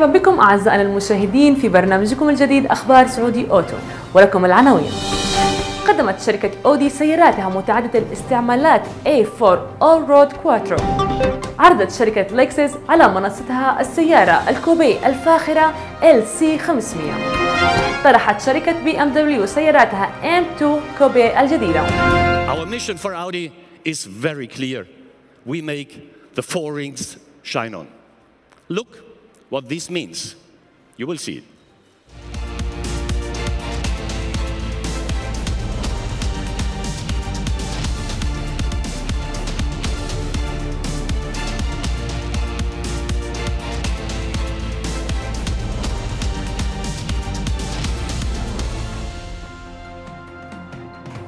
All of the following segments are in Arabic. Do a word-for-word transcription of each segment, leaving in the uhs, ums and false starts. مرحبا بكم أعزائنا المشاهدين في برنامجكم الجديد أخبار سعودي أوتو، ولكم العناوين. قدمت شركة أودي سياراتها متعددة الاستعمالات إيه فور Allroad Quattro. عرضت شركة لكسس على منصتها السيارة الكوبي الفاخرة إل سي خمسمئة. طرحت شركة بي ام دبليو سياراتها إم اثنين كوبي الجديدة. Our mission for Audi is very clear. We make the four rings shine on. Look what this means. You will see it.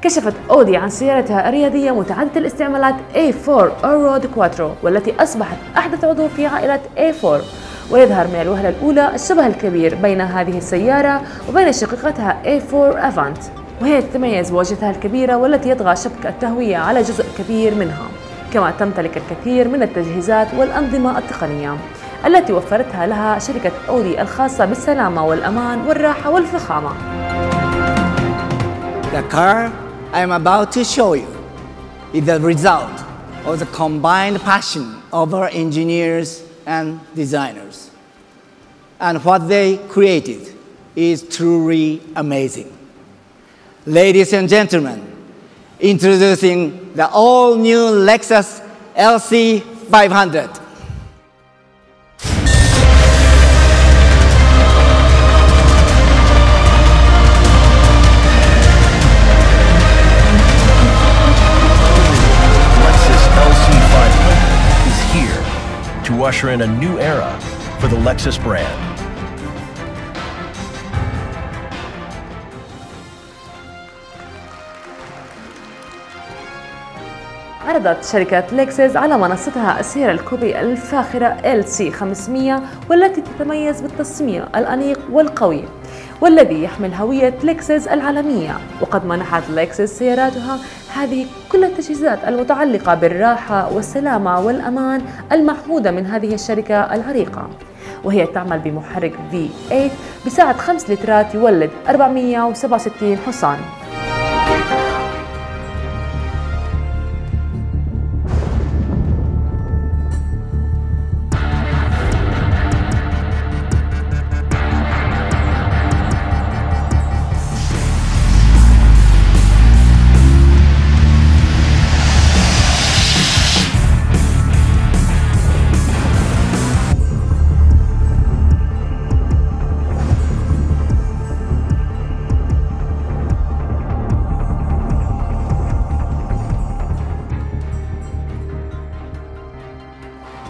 كشفت أودي عن سيارتها الرياضية متعددة الاستعمالات إيه فور Allroad Quattro، والتي أصبحت أحدث عضو في عائلة إيه فور، ويظهر من الوهلة الأولى الشبه الكبير بين هذه السيارة وبين شقيقتها إيه فور Avant، وهي تتميز بواجهتها الكبيرة والتي يطغى شبك التهوية على جزء كبير منها، كما تمتلك الكثير من التجهيزات والأنظمة التقنية التي وفرتها لها شركة أودي الخاصة بالسلامة والأمان والراحة والفخامة. The car I'm about to show you is the result of the combined passion of our engineers and designers. And what they created is truly amazing. Ladies and gentlemen, introducing the all-new Lexus إل سي five hundred. To usher in a new era for the Lexus brand. عرضت شركة لكسس على منصتها السيارة الكوبي الفاخرة إل سي خمسمئة، والتي تتميز بالتصميم الأنيق والقوي والذي يحمل هوية لكسس العالمية. وقد منحت لكسس سياراتها هذه كل التجهيزات المتعلقة بالراحة والسلامة والأمان المعهودة من هذه الشركة العريقة، وهي تعمل بمحرك في ثمانية بسعة خمسة لترات يولد أربعمئة وسبعة وستين حصان.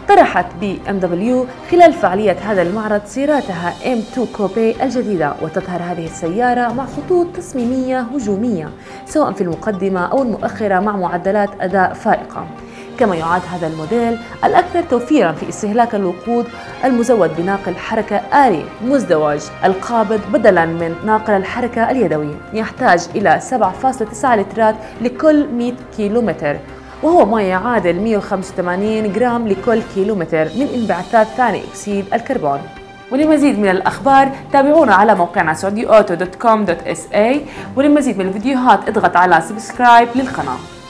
طرحت بي ام دبليو خلال فعالية هذا المعرض سياراتها إم اثنين كوبي الجديدة، وتظهر هذه السيارة مع خطوط تصميمية هجومية سواء في المقدمة أو المؤخرة مع معدلات أداء فائقة. كما يعد هذا الموديل الأكثر توفيراً في استهلاك الوقود المزود بناقل حركة آلي مزدوج القابض بدلاً من ناقل الحركة اليدوي، يحتاج إلى سبعة فاصلة تسعة لترات لكل مئة كيلومتر، وهو ما يعادل مئة وخمسة وثمانين جرام لكل كيلومتر من انبعاثات ثاني أكسيد الكربون. ولمزيد من الأخبار تابعونا على موقعنا سعودي أوتو دوت كوم دوت إس إيه، ولمزيد من الفيديوهات اضغط على سبسكرايب للقناة.